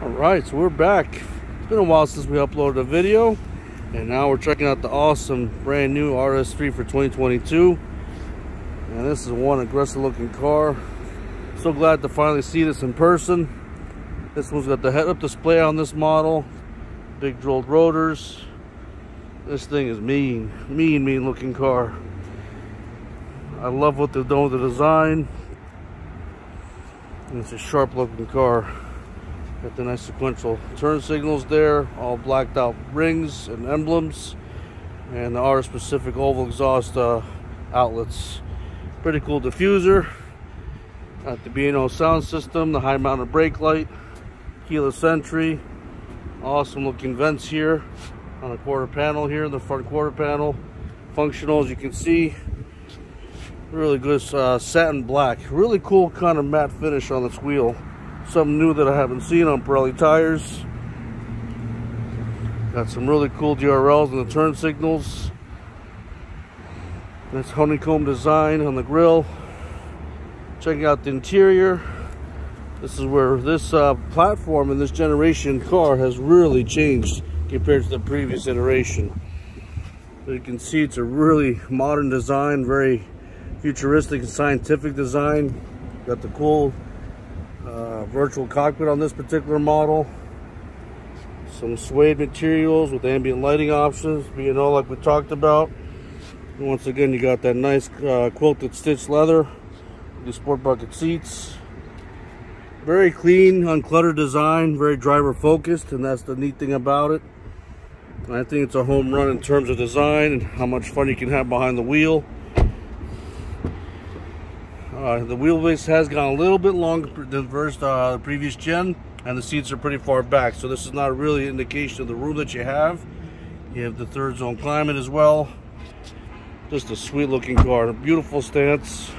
Alright, so we're back. It's been a while since we uploaded a video, and now we're checking out the awesome brand new RS3 for 2022. And this is one aggressive looking car. So glad to finally see this in person. This one's got the head-up display on this model, big drilled rotors. This thing is mean looking car. I love what they've done with the design. And it's a sharp looking car. Got the nice sequential turn signals there, all blacked out rings and emblems, and there are specific oval exhaust outlets. Pretty cool diffuser. Got the B&O sound system, the high mounted brake light, keyless entry, awesome looking vents here on the quarter panel here, the front quarter panel. Functional, as you can see. Really good satin black. Really cool kind of matte finish on this wheel. Something new that I haven't seen on Pirelli tires. Got some really cool DRLs on the turn signals. Nice honeycomb design on the grill. Checking out the interior. This is where this platform in this generation car has really changed compared to the previous iteration. So you can see it's a really modern design, very futuristic and scientific design. Got the cool virtual cockpit on this particular model. Some suede materials with ambient lighting options, B&O like we talked about. And once again, you got that nice quilted stitched leather, the sport bucket seats. Very clean, uncluttered design, very driver focused, and that's the neat thing about it. And I think it's a home run in terms of design and how much fun you can have behind the wheel. The wheelbase has gone a little bit longer than the previous gen, and the seats are pretty far back, so this is not really an indication of the room that you have. You have the third zone climate as well. Just a sweet looking car, a beautiful stance.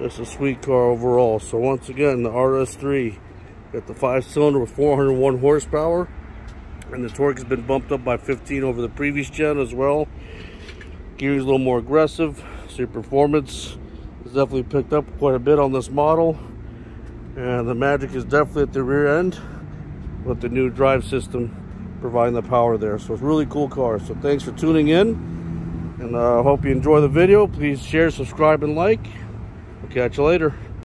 Just a sweet car overall. So once again, the RS3 got the 5-cylinder with 401 horsepower, and the torque has been bumped up by 15 over the previous gen as well. Gearing's a little more aggressive, so your performance has definitely picked up quite a bit on this model, and the magic is definitely at the rear end with the new drive system providing the power there. So it's a really cool car. So thanks for tuning in, and I hope you enjoy the video. Please share, subscribe, and like. We'll catch you later.